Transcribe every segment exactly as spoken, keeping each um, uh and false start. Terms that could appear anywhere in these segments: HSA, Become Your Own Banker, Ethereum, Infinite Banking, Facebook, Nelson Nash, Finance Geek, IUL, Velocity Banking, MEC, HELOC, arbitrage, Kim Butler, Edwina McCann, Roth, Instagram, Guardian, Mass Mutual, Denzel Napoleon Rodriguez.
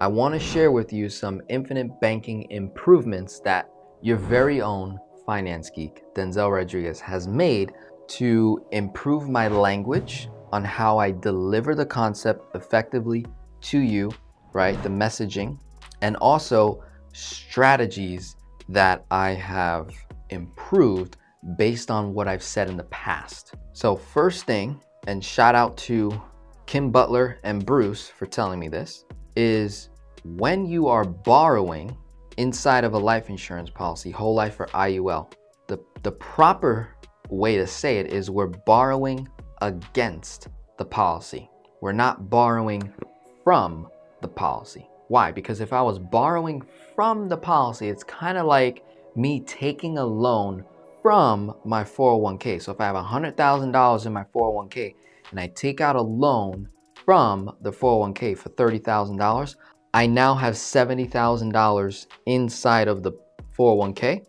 I want to share with you some infinite banking improvements that your very own finance geek, Denzel Rodriguez, has made to improve my language on how I deliver the concept effectively to you, right? The messaging, and also strategies that I have improved based on what I've said in the past. So first thing, and shout out to Kim Butler and Bruce for telling me this, is when you are borrowing inside of a life insurance policy, whole life or I U L, the, the proper way to say it is we're borrowing against the policy. We're not borrowing from the policy. Why? Because if I was borrowing from the policy, it's kind of like me taking a loan from my four oh one K. So if I have one hundred thousand dollars in my four oh one K and I take out a loan from the four oh one K for thirty thousand dollars, I now have seventy thousand dollars inside of the four oh one K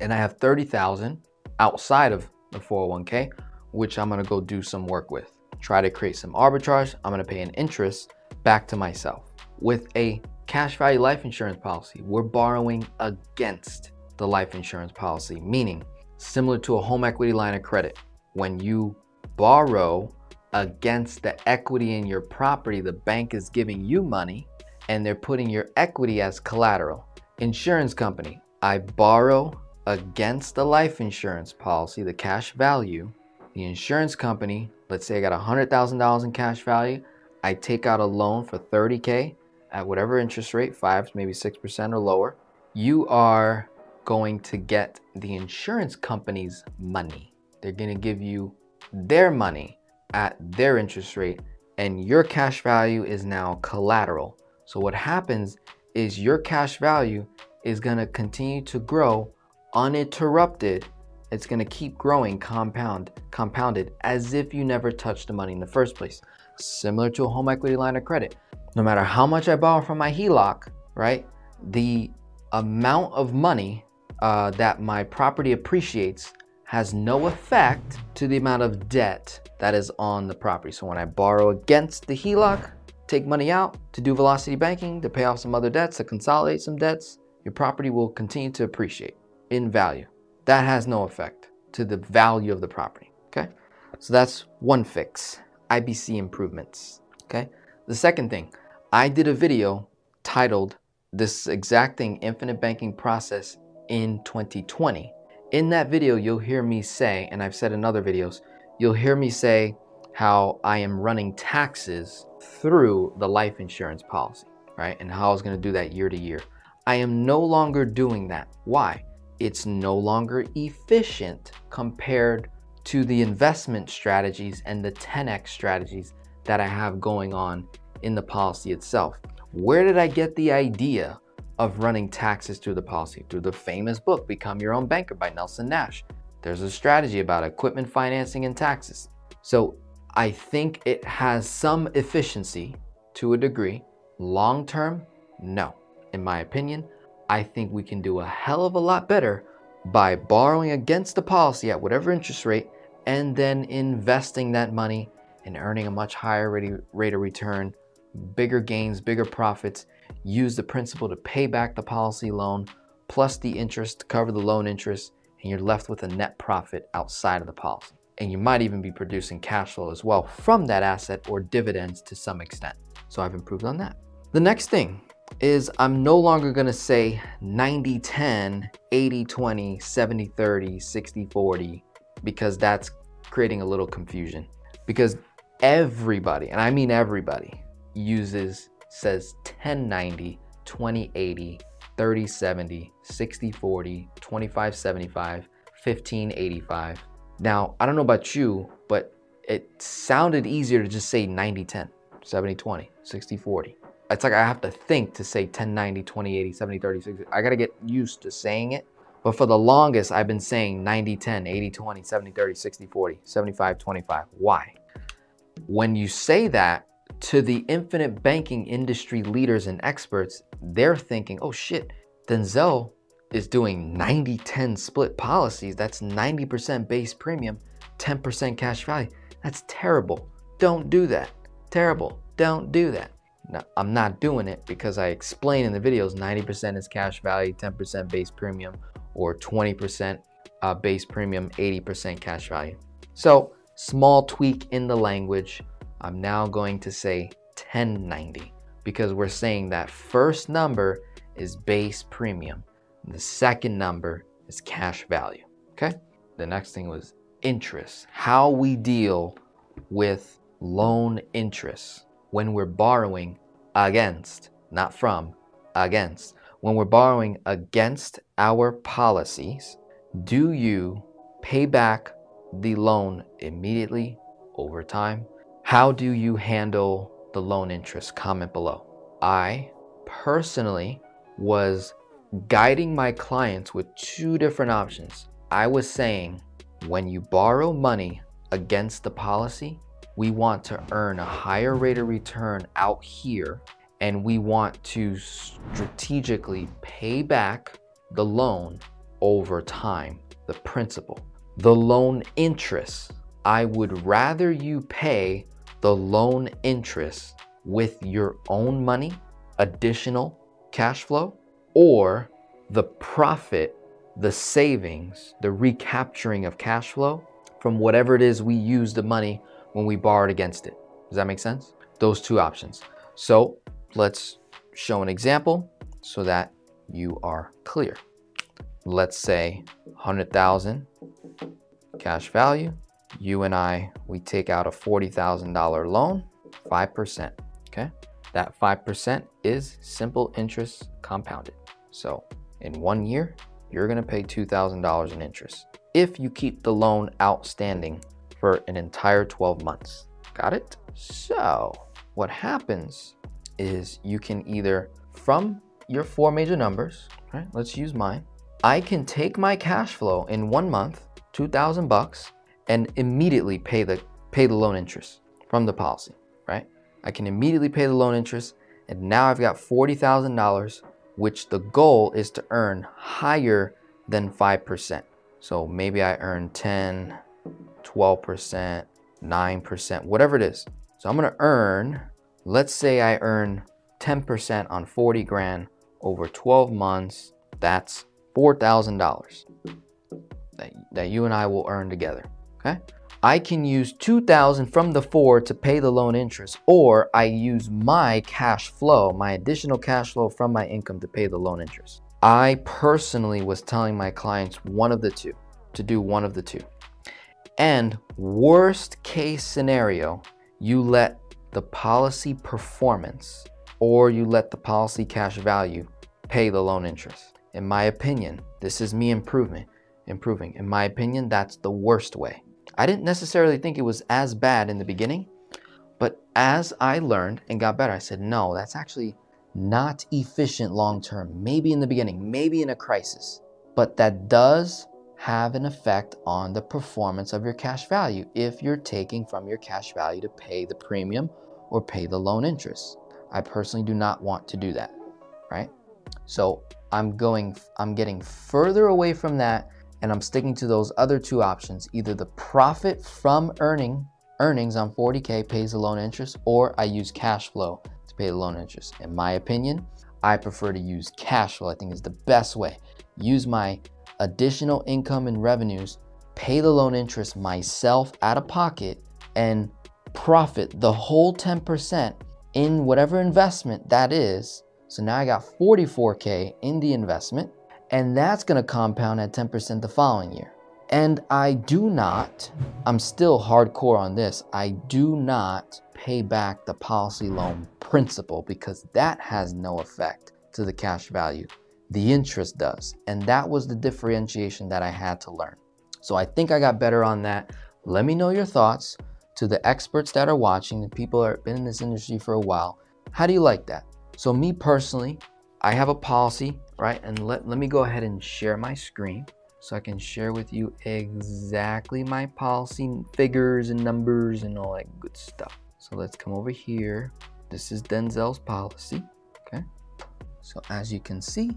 and I have thirty thousand dollars outside of the four oh one K, which I'm gonna go do some work with. Try to create some arbitrage. I'm gonna pay an interest back to myself. With a cash value life insurance policy, we're borrowing against the life insurance policy, meaning similar to a home equity line of credit. When you borrow against the equity in your property, the bank is giving you money and they're putting your equity as collateral. Insurance company, I borrow against the life insurance policy, the cash value. The insurance company, let's say I got one hundred thousand dollars in cash value. I take out a loan for thirty K at whatever interest rate, five, maybe six percent or lower. You are going to get the insurance company's money. They're going to give you their money at their interest rate, and your cash value is now collateral. So what happens is your cash value is going to continue to grow uninterrupted. It's going to keep growing compound, compounded as if you never touched the money in the first place. Similar to a home equity line of credit. No matter how much I borrow from my H E L O C, right? The amount of money uh, that my property appreciates has no effect to the amount of debt that is on the property. So when I borrow against the H E L O C, take money out to do velocity banking, to pay off some other debts, to consolidate some debts, your property will continue to appreciate in value. That has no effect to the value of the property, okay? So that's one fix, I B C improvements, okay? The second thing, I did a video titled this exact thing, Infinite Banking Process in twenty twenty. In that video, you'll hear me say, and I've said in other videos, you'll hear me say how I am running taxes through the life insurance policy, right? And how I was gonna do that year to year. I am no longer doing that. Why? It's no longer efficient compared to the investment strategies and the ten X strategies that I have going on in the policy itself. Where did I get the idea of running taxes through the policy? Through the famous book, Become Your Own Banker by Nelson Nash. There's a strategy about equipment financing and taxes. So I think it has some efficiency to a degree. Long-term, no. In my opinion, I think we can do a hell of a lot better by borrowing against the policy at whatever interest rate and then investing that money and earning a much higher rate of return, bigger gains, bigger profits. Use the principal to pay back the policy loan plus the interest to cover the loan interest, and you're left with a net profit outside of the policy. And you might even be producing cash flow as well from that asset or dividends to some extent. So I've improved on that. The next thing is I'm no longer gonna say ninety ten, eighty twenty, seventy thirty, sixty forty, because that's creating a little confusion. Because everybody, and I mean everybody, uses, says ten ninety, twenty eighty, thirty seventy, sixty forty, twenty-five seventy-five, fifteen eighty-five. Now, I don't know about you, but it sounded easier to just say ninety ten, seventy twenty, sixty forty. It's like I have to think to say ten ninety, twenty eighty, seventy thirty, sixty. I gotta get used to saying it. But for the longest, I've been saying ninety ten, eighty twenty, seventy thirty, sixty forty, seventy-five twenty-five. Why? When you say that to the infinite banking industry leaders and experts, they're thinking, oh shit, Denzel is doing ninety ten split policies. That's ninety percent base premium, ten percent cash value. That's terrible. Don't do that. Terrible. Don't do that. Now, I'm not doing it because I explain in the videos ninety percent is cash value, ten percent base premium, or twenty percent uh, base premium, eighty percent cash value. So small tweak in the language. I'm now going to say ten ninety because we're saying that first number is base premium. And the second number is cash value, okay? The next thing was interest, how we deal with loan interest when we're borrowing against, not from, against. When we're borrowing against our policies, do you pay back the loan immediately over time? How do you handle the loan interest? Comment below. I personally was guiding my clients with two different options. I was saying, when you borrow money against the policy, we want to earn a higher rate of return out here, and we want to strategically pay back the loan over time, the principal. The loan interest, I would rather you pay the loan interest with your own money, additional cash flow, or the profit, the savings, the recapturing of cash flow from whatever it is we use the money when we borrowed against it. Does that make sense? Those two options. So let's show an example so that you are clear. Let's say one hundred thousand cash value. You and I, we take out a forty thousand dollar loan, five percent, okay? That five percent is simple interest compounded. So in one year, you're gonna pay two thousand dollars in interest if you keep the loan outstanding for an entire twelve months. Got it? So what happens is you can either, from your four major numbers, right? Let's use mine. I can take my cash flow in one month, two thousand bucks, and immediately pay the, pay the loan interest from the policy, right? I can immediately pay the loan interest, and now I've got forty thousand dollars, which the goal is to earn higher than five percent. So maybe I earn ten, twelve percent, nine percent, whatever it is. So I'm gonna earn, let's say I earn ten percent on forty grand over twelve months, that's four thousand dollars that, that you and I will earn together, okay? I can use two thousand from the four to pay the loan interest, or I use my cash flow, my additional cash flow from my income to pay the loan interest. I personally was telling my clients one of the two, to do one of the two. And worst case scenario, you let the policy performance or you let the policy cash value pay the loan interest. In my opinion, this is me improving, improving. In my opinion, that's the worst way. I didn't necessarily think it was as bad in the beginning, but as I learned and got better, I said, no, that's actually not efficient long-term, maybe in the beginning, maybe in a crisis, but that does have an effect on the performance of your cash value if you're taking from your cash value to pay the premium or pay the loan interest. I personally do not want to do that, right? So I'm going, I'm getting further away from that, and I'm sticking to those other two options. Either the profit from earning earnings on forty K pays the loan interest, or I use cash flow to pay the loan interest. In my opinion, I prefer to use cash flow. I think is the best way. Use my additional income and revenues, pay the loan interest myself out of pocket, and profit the whole ten percent in whatever investment that is. So now I got forty-four K in the investment, and that's gonna compound at ten percent the following year. And I do not, I'm still hardcore on this, I do not pay back the policy loan principal because that has no effect to the cash value. The interest does. And that was the differentiation that I had to learn. So I think I got better on that. Let me know your thoughts. To the experts that are watching, the people that have been in this industry for a while, how do you like that? So me personally, I have a policy, right? And let, let me go ahead and share my screen so I can share with you exactly my policy figures and numbers and all that good stuff. So let's come over here. This is Denzel's policy, okay? So as you can see,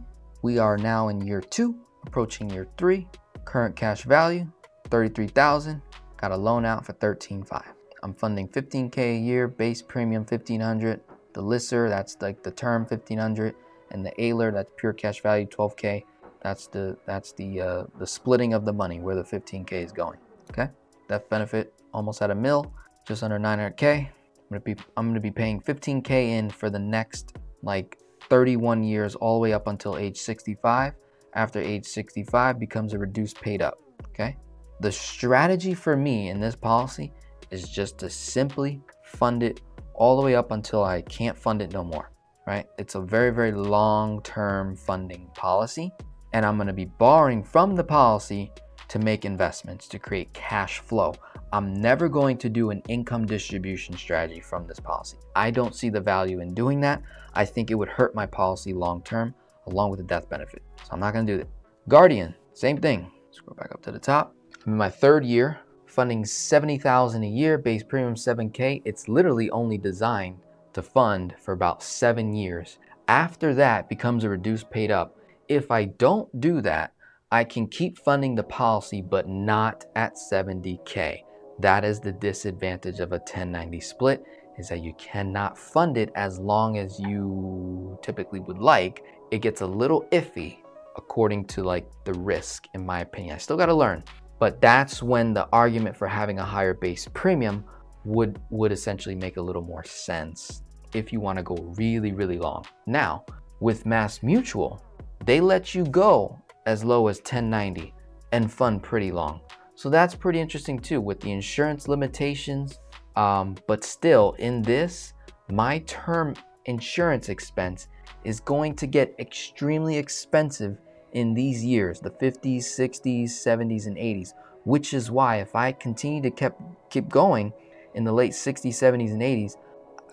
we are now in year two, approaching year three. Current cash value, thirty-three thousand. Got a loan out for thirteen five. I'm funding fifteen K a year, base premium fifteen hundred. The the L I S R, that's like the term fifteen hundred, and the A L E R, that's pure cash value twelve K. That's the that's the uh, the splitting of the money where the fifteen K is going. Okay, death benefit almost at a mil, just under nine hundred K. I'm gonna be I'm gonna be paying fifteen K in for the next like thirty-one years, all the way up until age sixty-five. After age sixty-five becomes a reduced paid up. Okay, the strategy for me in this policy is just to simply fund it all the way up until I can't fund it no more. Right? It's a very very long-term funding policy. And I'm going to be borrowing from the policy to make investments, to create cash flow. I'm never going to do an income distribution strategy from this policy. I don't see the value in doing that. I think it would hurt my policy long-term along with the death benefit. So I'm not going to do that. Guardian, same thing. Scroll back up to the top. I'm in my third year, funding seventy thousand dollars a year, base premium seven K. It's literally only designed to fund for about seven years. After that becomes a reduced paid up. If I don't do that, I can keep funding the policy, but not at seventy K. That is the disadvantage of a ten ninety split, is that you cannot fund it as long as you typically would like. It gets a little iffy according to like the risk, in my opinion. I still gotta learn, but that's when the argument for having a higher base premium would, would essentially make a little more sense if you wanna go really, really long. Now, with Mass Mutual, they let you go as low as ten ninety and fund pretty long. So that's pretty interesting too, with the insurance limitations. Um, but still in this, my term insurance expense is going to get extremely expensive in these years, the fifties, sixties, seventies, and eighties, which is why if I continue to keep, keep going in the late sixties, seventies, and eighties,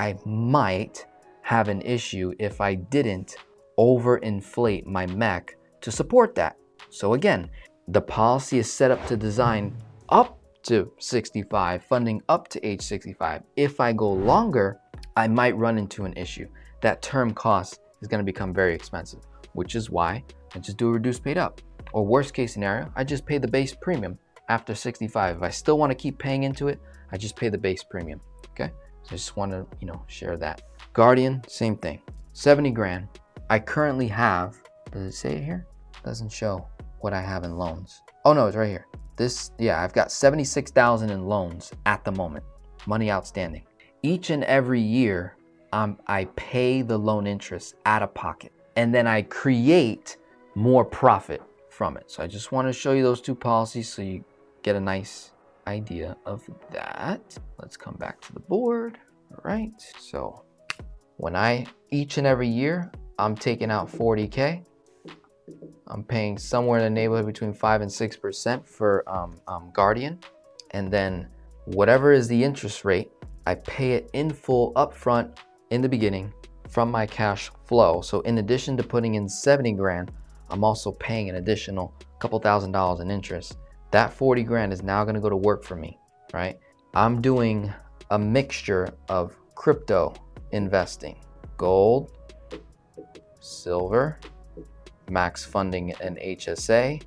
I might have an issue if I didn't overinflate my M E C to support that. So again, the policy is set up to design up to sixty-five, funding up to age sixty-five. If I go longer, I might run into an issue. That term cost is going to become very expensive, which is why I just do a reduced paid up. Or worst case scenario, I just pay the base premium after sixty-five. If I still want to keep paying into it, I just pay the base premium. Okay, so I just want to, you know, share that. Guardian, same thing, seventy grand. I currently have, does it say it here? Doesn't show what I have in loans. Oh no, it's right here. This, yeah, I've got seventy-six thousand in loans at the moment, money outstanding. Each and every year, um, I pay the loan interest out of pocket, and then I create more profit from it. So I just want to show you those two policies so you get a nice idea of that. Let's come back to the board. All right, so when I, each and every year, I'm taking out forty K. I'm paying somewhere in the neighborhood between five and six percent for um, um, Guardian, and then whatever is the interest rate, I pay it in full upfront in the beginning from my cash flow. So in addition to putting in seventy grand, I'm also paying an additional couple thousand dollars in interest. That forty grand is now going to go to work for me, right? I'm doing a mixture of crypto investing, gold, silver, max funding an H S A,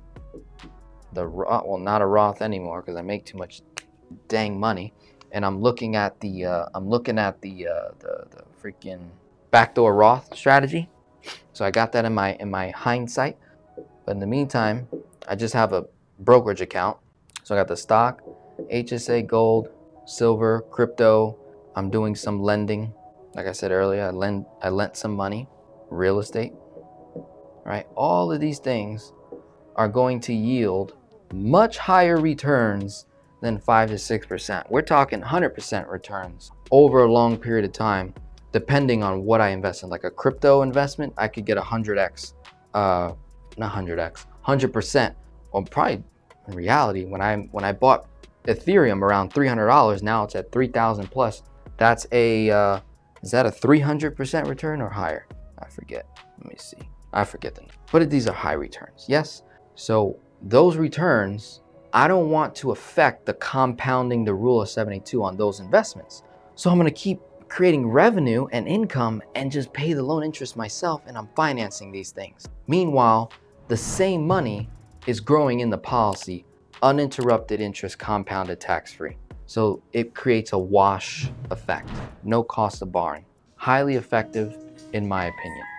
the Roth, well, not a Roth anymore because I make too much dang money, and I'm looking at the uh, I'm looking at the, uh, the the freaking backdoor Roth strategy. So I got that in my in my hindsight, but in the meantime, I just have a brokerage account. So I got the stock, H S A, gold, silver, crypto. I'm doing some lending. Like I said earlier, I lend I lent some money. Real estate, right? All of these things are going to yield much higher returns than five to six percent. We're talking one hundred percent returns over a long period of time, depending on what I invest in. Like a crypto investment, I could get one hundred X, uh, not one hundred X, one hundred percent. Well, probably in reality, when I, when I bought Ethereum around three hundred dollars, now it's at three thousand plus. That's a, uh, is that a three hundred percent return or higher? I forget, let me see. I forget the name. But these are high returns, yes? So those returns, I don't want to affect the compounding, the rule of seventy-two on those investments. So I'm gonna keep creating revenue and income and just pay the loan interest myself, and I'm financing these things. Meanwhile, the same money is growing in the policy, uninterrupted interest, compounded tax-free. So it creates a wash effect, no cost of borrowing. highly effective in my opinion.